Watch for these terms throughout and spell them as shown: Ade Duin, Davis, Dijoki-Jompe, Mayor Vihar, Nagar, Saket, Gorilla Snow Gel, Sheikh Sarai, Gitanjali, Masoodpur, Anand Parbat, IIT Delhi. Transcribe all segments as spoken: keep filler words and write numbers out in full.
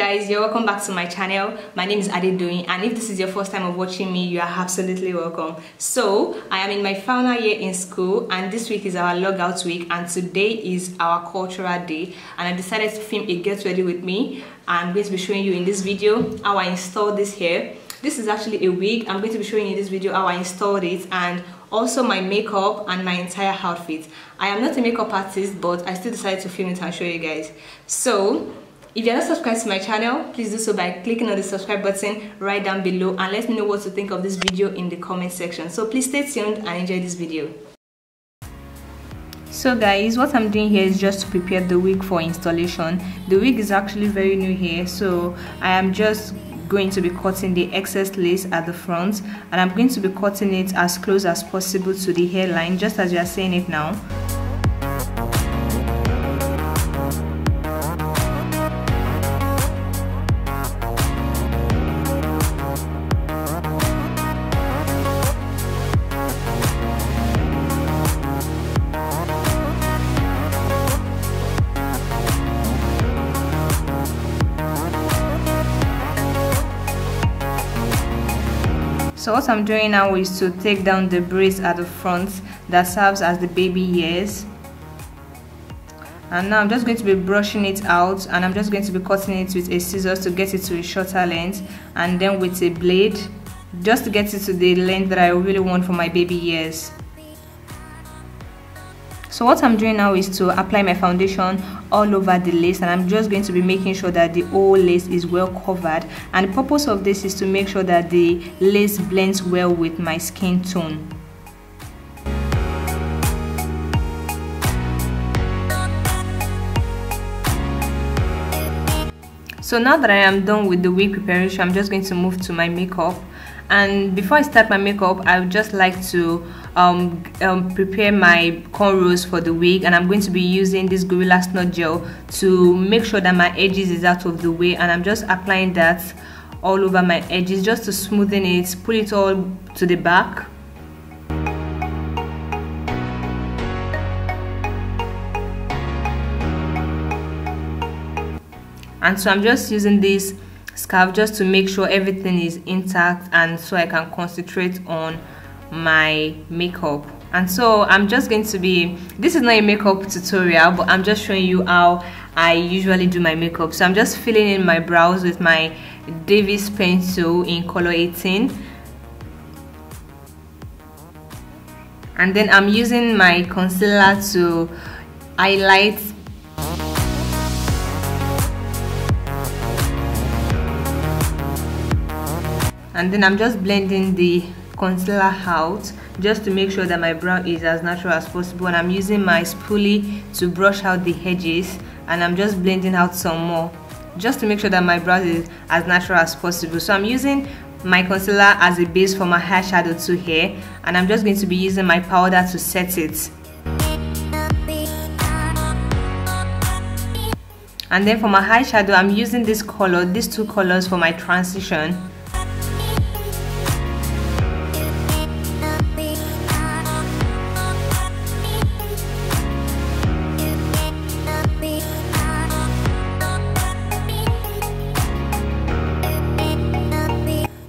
guys, you're welcome back to my channel. My name is Ade Duin, and if this is your first time of watching me, you are absolutely welcome. So I am in my final year in school, and this week is our logout week, and today is our cultural day, and I decided to film a get ready with me. I'm going to be showing you in this video how I installed this here. This is actually a wig. I'm going to be showing you in this video how I installed it, and also my makeup and my entire outfit. I am not a makeup artist, but I still decided to film it and show you guys. So if you're not subscribed to my channel, please do so by clicking on the subscribe button right down below, and let me know what you think of this video in the comment section. So please stay tuned and enjoy this video. So guys, what I'm doing here is just to prepare the wig for installation. The wig is actually very new here, so I am just going to be cutting the excess lace at the front, and I'm going to be cutting it as close as possible to the hairline, just as you are seeing it now. So what I'm doing now is to take down the braids at the front that serves as the baby ears, and now I'm just going to be brushing it out, and I'm just going to be cutting it with a scissors to get it to a shorter length, and then with a blade just to get it to the length that I really want for my baby ears. So what I'm doing now is to apply my foundation all over the lace, and I'm just going to be making sure that the whole lace is well covered, and the purpose of this is to make sure that the lace blends well with my skin tone. So now that I am done with the wig preparation, I'm just going to move to my makeup. And before I start my makeup, I would just like to um, um, prepare my cornrows for the wig, and I'm going to be using this Gorilla Snow Gel to make sure that my edges is out of the way, and I'm just applying that all over my edges just to smoothen it, pull it all to the back. And so I'm just using this scarf just to make sure everything is intact, and so I can concentrate on my makeup. And so I'm just going to be, this is not a makeup tutorial, but I'm just showing you how I usually do my makeup. So I'm just filling in my brows with my Davis pencil in color eighteen, and then I'm using my concealer to highlight. And then I'm just blending the concealer out just to make sure that my brow is as natural as possible, and I'm using my spoolie to brush out the edges, and I'm just blending out some more just to make sure that my brow is as natural as possible. So I'm using my concealer as a base for my eyeshadow too here, and I'm just going to be using my powder to set it. And then for my eyeshadow, I'm using this color, these two colors for my transition.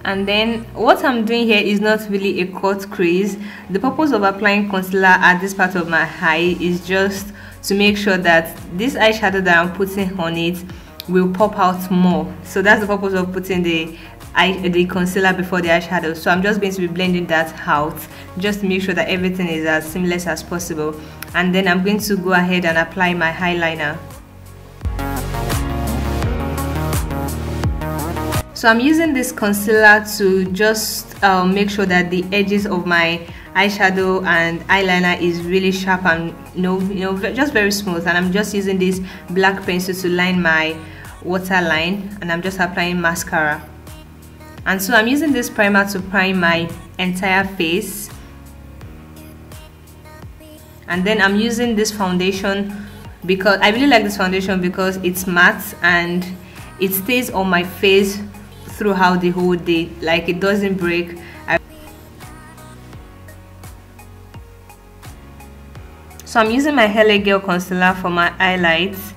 And then what I'm doing here is not really a cut crease. The purpose of applying concealer at this part of my eye is just to make sure that this eyeshadow that I'm putting on it will pop out more. So that's the purpose of putting the eye, the concealer before the eyeshadow. So I'm just going to be blending that out just to make sure that everything is as seamless as possible. And then I'm going to go ahead and apply my eyeliner. So I'm using this concealer to just uh, make sure that the edges of my eyeshadow and eyeliner is really sharp and you know, you know, just very smooth. And I'm just using this black pencil to line my waterline, and I'm just applying mascara. And so I'm using this primer to prime my entire face. And then I'm using this foundation because I really like this foundation because it's matte and it stays on my face throughout the whole day, like it doesn't break. I so I'm using my Gorilla Snow Gel concealer for my highlights,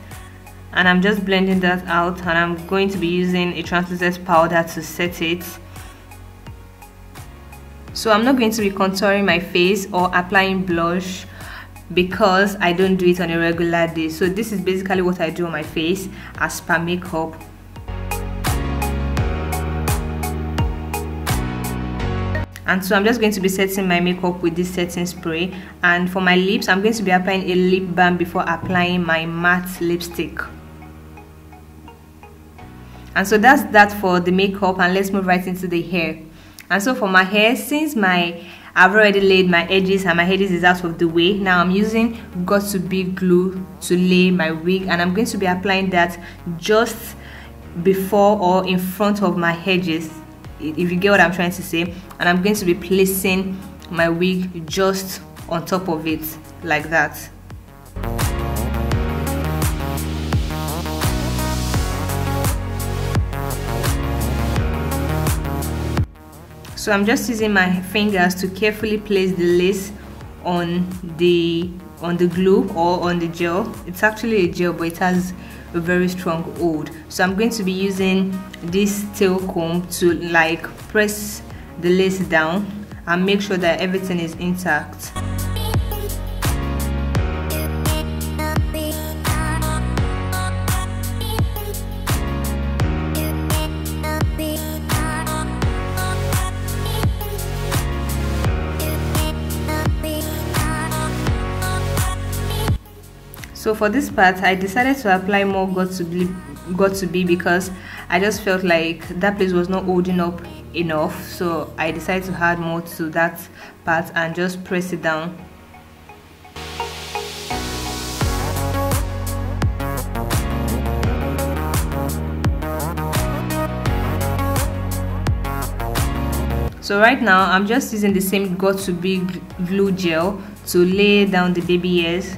and I'm just blending that out, and I'm going to be using a translucent powder to set it. So I'm not going to be contouring my face or applying blush because I don't do it on a regular day. So this is basically what I do on my face as per makeup. And so I'm just going to be setting my makeup with this setting spray. And for my lips, I'm going to be applying a lip balm before applying my matte lipstick. And so that's that for the makeup, and let's move right into the hair. And so for my hair, since my I've already laid my edges and my edges is out of the way, now I'm using got to b glue to lay my wig, and I'm going to be applying that just before or in front of my edges, if you get what I'm trying to say. And I'm going to be placing my wig just on top of it like that. So I'm just using my fingers to carefully place the lace on the on the glue or on the gel. It's actually a gel, but it has a very strong hold. So I'm going to be using this tail comb to like press the lace down and make sure that everything is intact. So for this part, I decided to apply more got to b because I just felt like that place was not holding up enough. So I decided to add more to that part and just press it down. So right now, I'm just using the same got to b glue gel to lay down the baby hairs.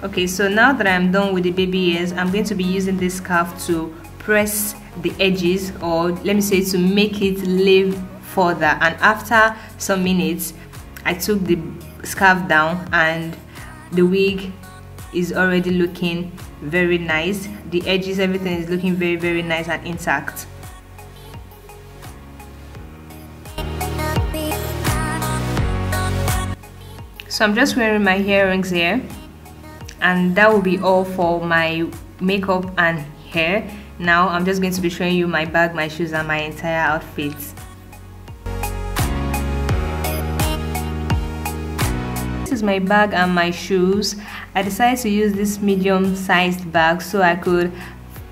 Okay, so now that I'm done with the baby hairs, I'm going to be using this scarf to press the edges, or let me say to make it live further. And after some minutes, I took the scarf down and the wig is already looking very nice. The edges, everything is looking very, very nice and intact. So I'm just wearing my earrings here. And that will be all for my makeup and hair. Now I'm just going to be showing you my bag, my shoes, and my entire outfit. This is my bag and my shoes. I decided to use this medium-sized bag so I could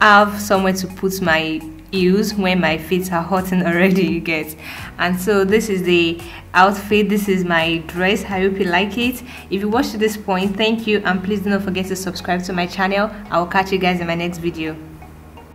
have somewhere to put my heels when my feet are hurting already, you get. And so this is the outfit. This is my dress. I hope you like it. If you watched to this point, thank you, and please do not forget to subscribe to my channel. I will catch you guys in my next video.